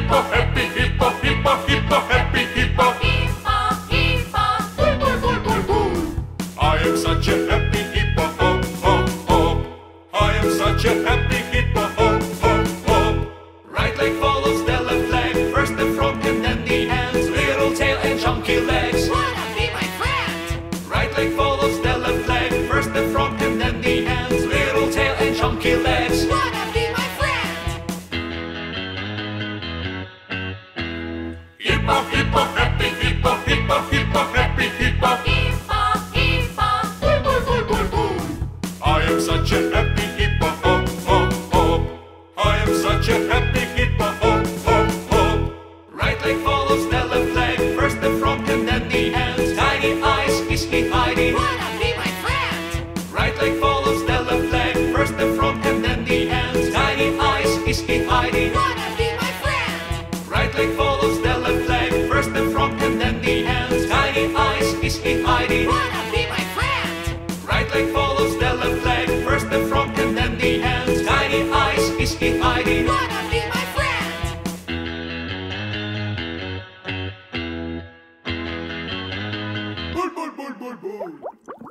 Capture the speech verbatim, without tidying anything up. hippo, happy hippo, hippo, hippo, happy hippo. Hippo, hippo, boom, boom, boom, boom, boom. I am such a happy hippo, hop, hop, hop. I am such a happy hippo, hop, hop, hop. Right leg follows the left leg, first the front and then the hands, little tail and chunky legs. Wanna be my friend? Right leg follows the left leg, first the front and then the hands, little tail and chunky legs. Hippo, hippo, happy hippo, hippo, hippo, happy hippo. Hippo, hippo, boom, boom, boom, boom, boom. I am such a happy hippo, hop, hop, hop. I am such a happy hippo, hop, hop, hop. Right leg follows the left leg, first the front and then the hands. Tiny eyes, hissy, hidey. Wanna be my friend? Right leg follows the left leg, first the front and then the hands. Tiny eyes, hissy, hidey. Wanna be my friend? Right leg follows the left leg. First the front and then the hands. Tiny eyes, hissy, hidey. Wanna be my friend? Right leg follows the left leg. First the front and then the hands. Tiny eyes, hissy, hidey. Wanna be my friend? Bull, bull, bull, bull, bull.